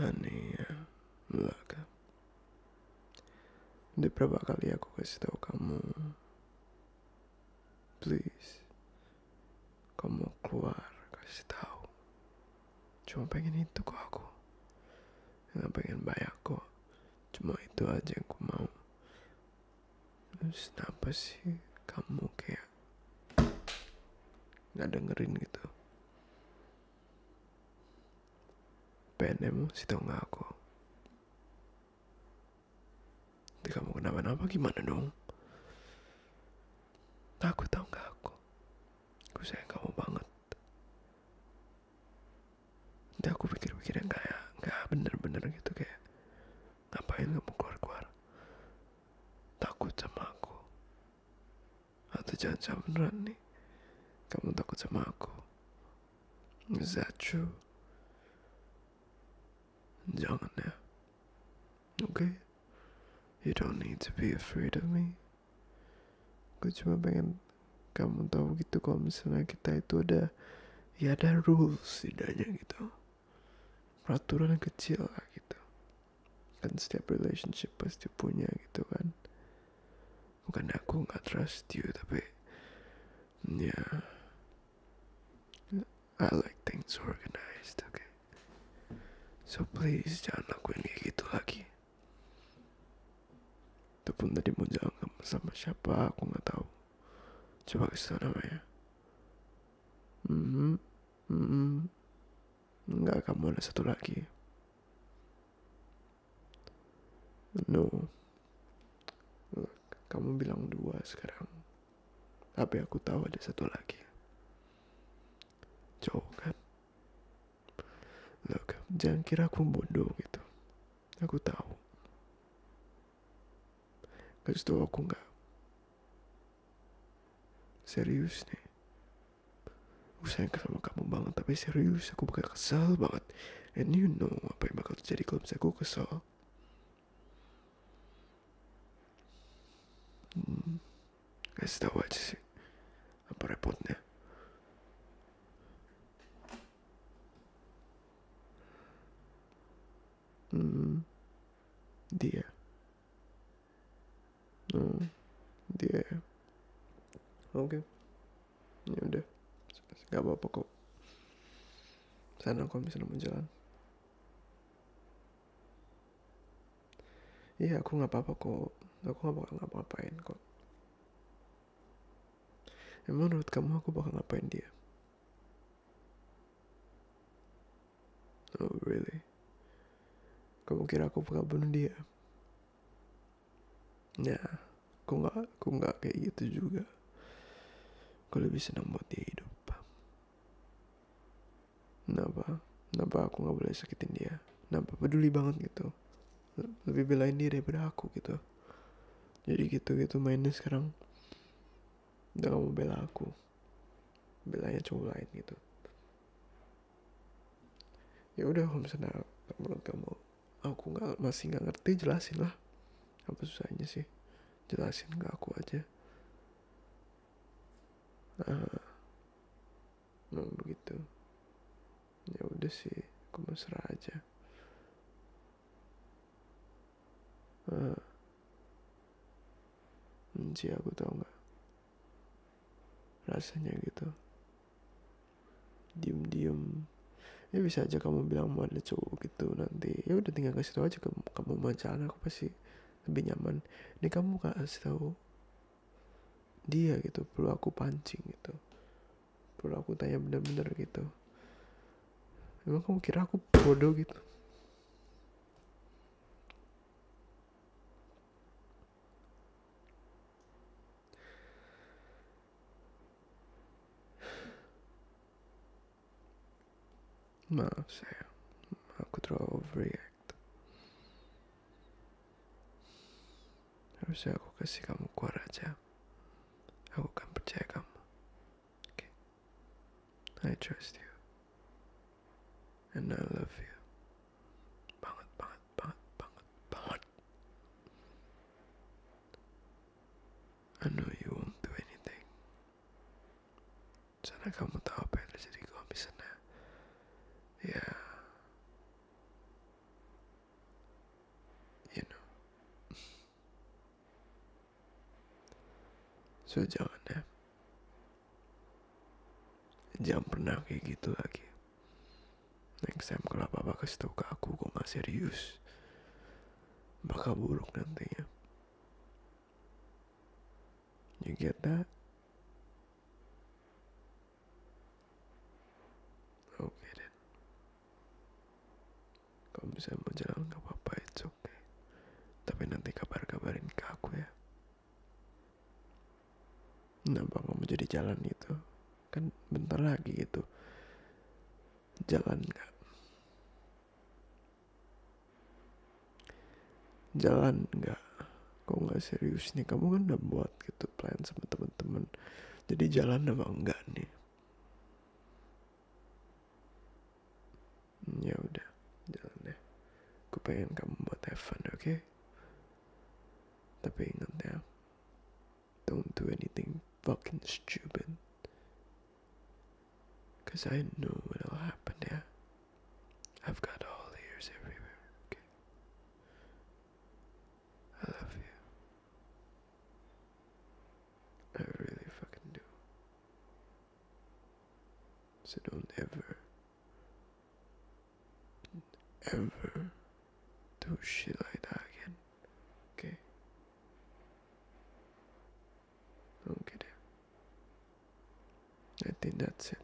Ani belaka. Di berapa kali aku kasih tahu kamu, please, kamu keluar, kasih tahu. Cuma pengen itu kok aku, nggak pengen banyak kok. Cuma itu aja yang aku mau. Terus kenapa sih kamu kayak nggak dengerin gitu? Pengen emosi tau nggak aku? Nanti kamu kenapa-napa gimana dong? Takut tau nggak aku? Aku sayang kamu banget. Nanti aku pikir-pikir yang kayak nggak bener-bener gitu, kayak ngapain kamu keluar-keluar? Takut sama aku? Atau jangan-jangan beneran nih kamu takut sama aku? Is that true? Jangan ya, okay? You don't need to be afraid of me. Gue cuma pengen kamu tahu gitu kalau misalnya kita itu ada, ya ada rules tidaknya gitu. Peraturan kecil lah gitu. Kan setiap relationship pasti punya gitu kan. Bukan aku gak trust you, tapi yeah, I like things organized, okay? So please jangan lakuin kayak gitu lagi. Pun tadi mau jalan sama siapa aku nggak tahu, coba kasih tau namanya. Nggak, kamu ada satu lagi. No, kamu bilang dua sekarang, tapi aku tahu ada satu lagi. Cowok kan? Look, jangan kira aku bodoh gitu. Aku tahu. Kasih tau aku gak? Serius nih, aku sayang sama kamu banget, tapi serius aku bakal kesal banget. And you know apa yang bakal terjadi kalau misalnya aku kesal. Kasih tau aja sih, apa repotnya. Dia dia, oke, ya udah, nggak apa-apa kok. Sana kok misalnya mau jalan. Iya, aku nggak apa-apa kok. Aku nggak bakal ngapa-ngapain kok. Emang menurut kamu aku bakal ngapain dia? Oh really? Kamu kira aku bakal bunuh dia? Ya, aku nggak kayak gitu juga. Aku lebih senang buat dia hidup. Kenapa aku nggak boleh sakitin dia? Kenapa peduli banget gitu? Lebih belain dia daripada aku gitu. Jadi gitu mainnya sekarang. Udah nggak mau bela aku, belanya cowok lain gitu. Ya udah, kalau misalnya menurut kamu aku masih nggak ngerti, jelasin lah. Apa susahnya sih, jelasin ke aku aja. Begitu. Ya udah sih, aku mesra aja. Benci aku tau nggak? Rasanya gitu. Diem. Ya bisa aja kamu bilang mau ada cowok gitu nanti. Ya udah, tinggal kasih tau aja kamu mau jalan, aku pasti lebih nyaman. Ini kamu kasih tahu dia gitu, perlu aku pancing gitu, perlu aku tanya bener-bener gitu. Emang kamu kira aku bodoh gitu? Maaf saya, aku terlalu overreact. Harusnya aku kasih kamu keluar aja. Aku akan percaya kamu. Okay. I trust you. And I love you. Banget. I know you won't do anything. Karena kamu tahu apa yang terjadi kalau misalnya, ya, So jangan ya, jangan pernah kayak gitu lagi. Next time kalau papa kasih tau ke aku kok gak serius, bakal buruk nantinya. You get that? Oh, get it. Kalau misalnya mau jalan gak apa-apa, it's okay. Tapi nanti kabar-kabarin ke aku ya. Kenapa kamu jadi jalan itu? Kan bentar lagi gitu. Jalan gak? Jalan gak? Kok gak serius nih? Kamu kan udah buat gitu plan sama temen-temen. Jadi jalan apa enggak nih? Ya udah, jalan deh. Aku pengen kamu buat have fun, okay? Tapi ingat ya, don't do anything fucking stupid, cause I know what'll happen, yeah? I've got all ears everywhere, okay? I love you. I really fucking do. So don't ever do shit like that again, okay? Don't get it. I think that's it.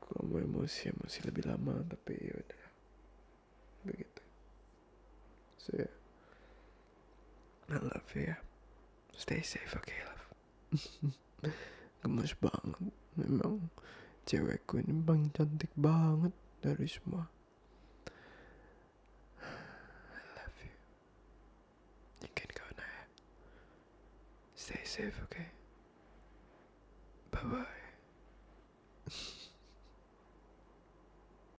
Kamu emosi lebih lama, tapi yaudah begitu. So yeah, I love you. Stay safe, okay love. Gemes banget, memang cewekku ini paling cantik banget dari semua. I love you. You can go now. Stay safe, okay? Bye bye.